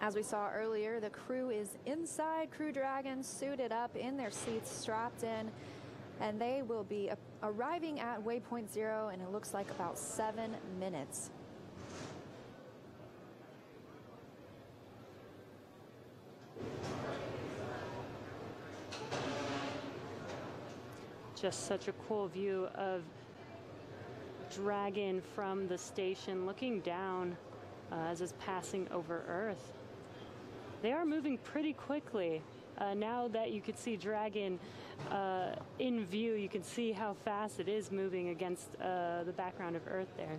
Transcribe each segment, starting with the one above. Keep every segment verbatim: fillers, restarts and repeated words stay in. As we saw earlier, the crew is inside Crew Dragon, suited up in their seats, strapped in, and they will be arriving at Waypoint Zero, and it looks like about seven minutes. Just such a cool view of Dragon from the station, looking down uh, as it's passing over Earth. They are moving pretty quickly. Uh, now that you could see Dragon uh, in view, you can see how fast it is moving against uh, the background of Earth there.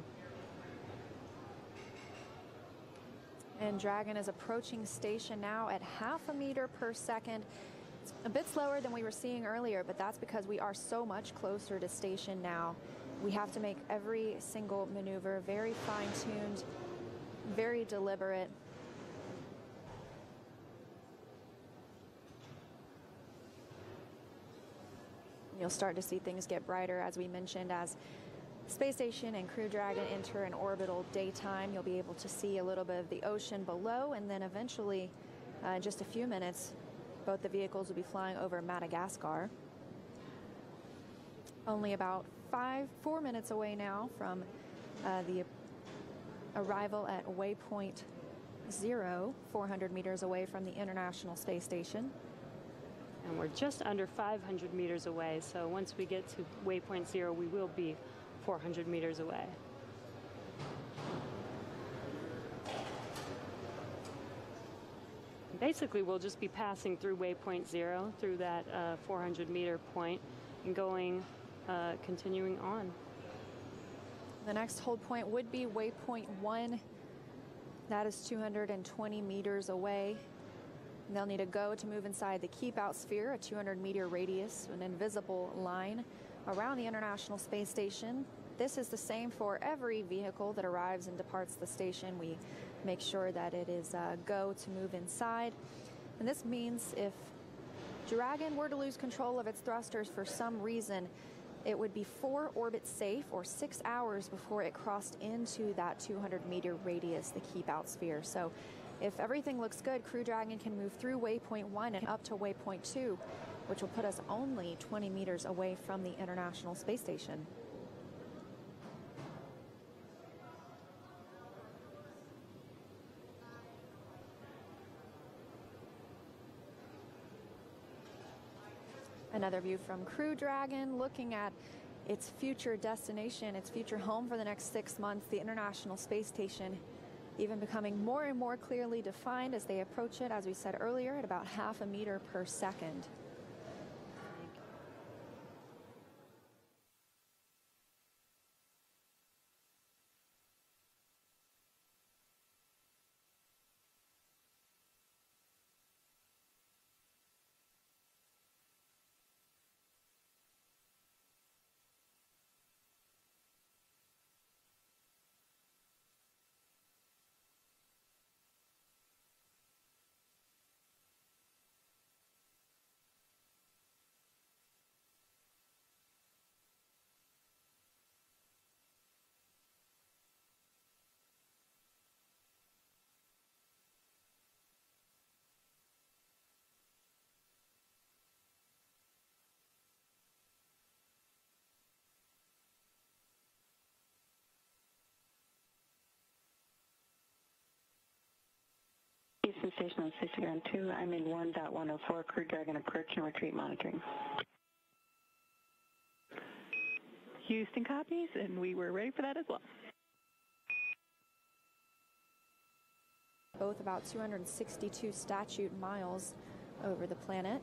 And Dragon is approaching station now at half a meter per second. It's a bit slower than we were seeing earlier, but that's because we are so much closer to station now. We have to make every single maneuver very fine-tuned, very deliberate. You'll start to see things get brighter, as we mentioned, as Space Station and Crew Dragon enter an orbital daytime. You'll be able to see a little bit of the ocean below, and then eventually, uh, in just a few minutes, both the vehicles will be flying over Madagascar. Only about five, four minutes away now from uh, the arrival at Waypoint Zero, four hundred meters away from the International Space Station. And we're just under five hundred meters away, so once we get to Waypoint Zero, we will be four hundred meters away. Basically, we'll just be passing through Waypoint Zero, through that uh, four hundred meter point, and going, uh, continuing on. The next hold point would be Waypoint One. That is two hundred twenty meters away. They'll need a go to move inside the keep-out sphere, a two hundred meter radius, an invisible line around the International Space Station. This is the same for every vehicle that arrives and departs the station. We make sure that it is a go to move inside. And this means if Dragon were to lose control of its thrusters for some reason, it would be four orbits safe, or six hours before it crossed into that two hundred meter radius, the keep-out sphere. So if everything looks good, Crew Dragon can move through Waypoint One and up to Waypoint Two, which will put us only twenty meters away from the International Space Station. Another view from Crew Dragon, looking at its future destination, its future home for the next six months, the International Space Station, even becoming more and more clearly defined as they approach it, as we said earlier, at about half a meter per second. Houston Station on Station Ground Two. I'm in one point one oh four. Crew Dragon approach and retreat monitoring. Houston copies, and we were ready for that as well. Both about two hundred sixty-two statute miles over the planet.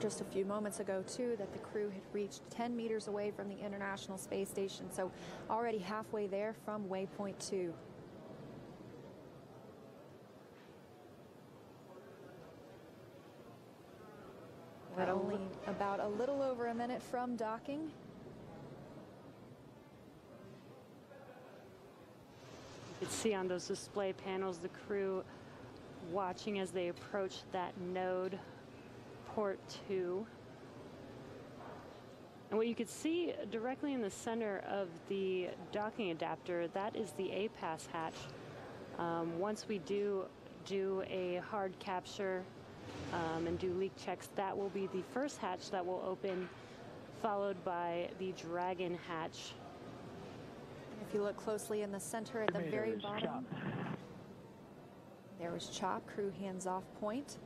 Just a few moments ago, too, that the crew had reached ten meters away from the International Space Station, so already halfway there from Waypoint Two. But only about a little over a minute from docking. You could see on those display panels the crew watching as they approach that node, Port Two. And what you could see directly in the center of the docking adapter, that is the A P A S hatch. Um, once we do do a hard capture um, and do leak checks, that will be the first hatch that will open, followed by the Dragon hatch. If you look closely in the center at the very bottom, there was CHOP, crew hands-off point,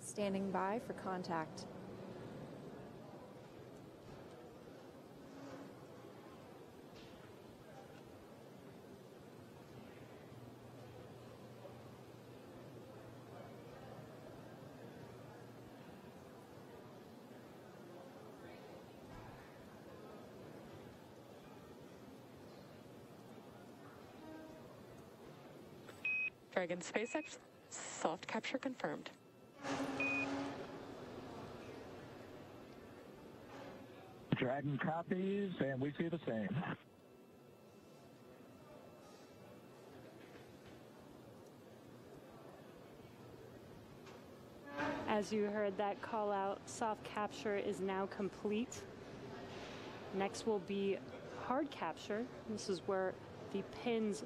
standing by for contact. Dragon, SpaceX soft capture confirmed. Dragon copies, and we see the same. As you heard that call out, soft capture is now complete. Next will be hard capture. This is where the pins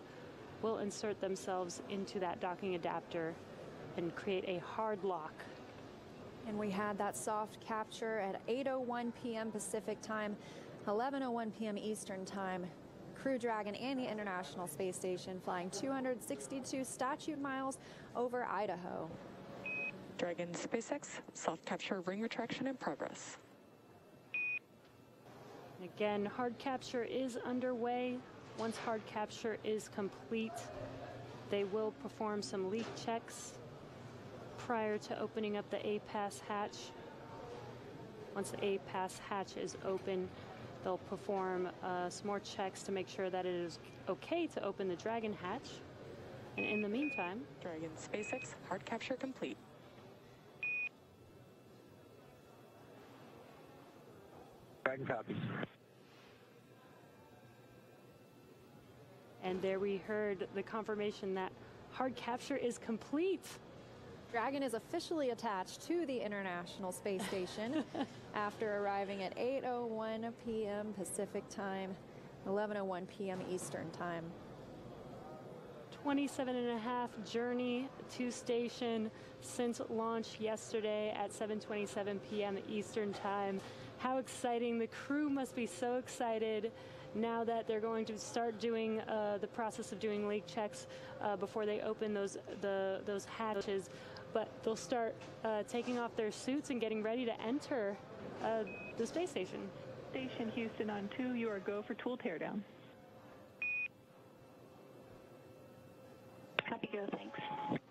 will insert themselves into that docking adapter and create a hard lock. And we had that soft capture at eight oh one p m Pacific time, eleven oh one p m Eastern time. Crew Dragon and the International Space Station flying two hundred sixty-two statute miles over Idaho. Dragon, SpaceX, soft capture ring retraction in progress. Again, hard capture is underway. Once hard capture is complete, they will perform some leak checks prior to opening up the A P A S hatch. Once the A P A S hatch is open, they'll perform uh, some more checks to make sure that it is okay to open the Dragon hatch. And in the meantime, Dragon, SpaceX, hard capture complete. Dragon copies. And there we heard the confirmation that hard capture is complete. Dragon is officially attached to the International Space Station after arriving at eight oh one p m Pacific time, eleven oh one p m Eastern time. twenty-seven and a half journey to station since launch yesterday at seven twenty-seven p m Eastern time. How exciting. The crew must be so excited now that they're going to start doing uh, the process of doing leak checks uh, before they open those the those hatches, but they'll start uh, taking off their suits and getting ready to enter uh, the space station. Station Houston on two, you are go for tool teardown. Copy, go, thanks.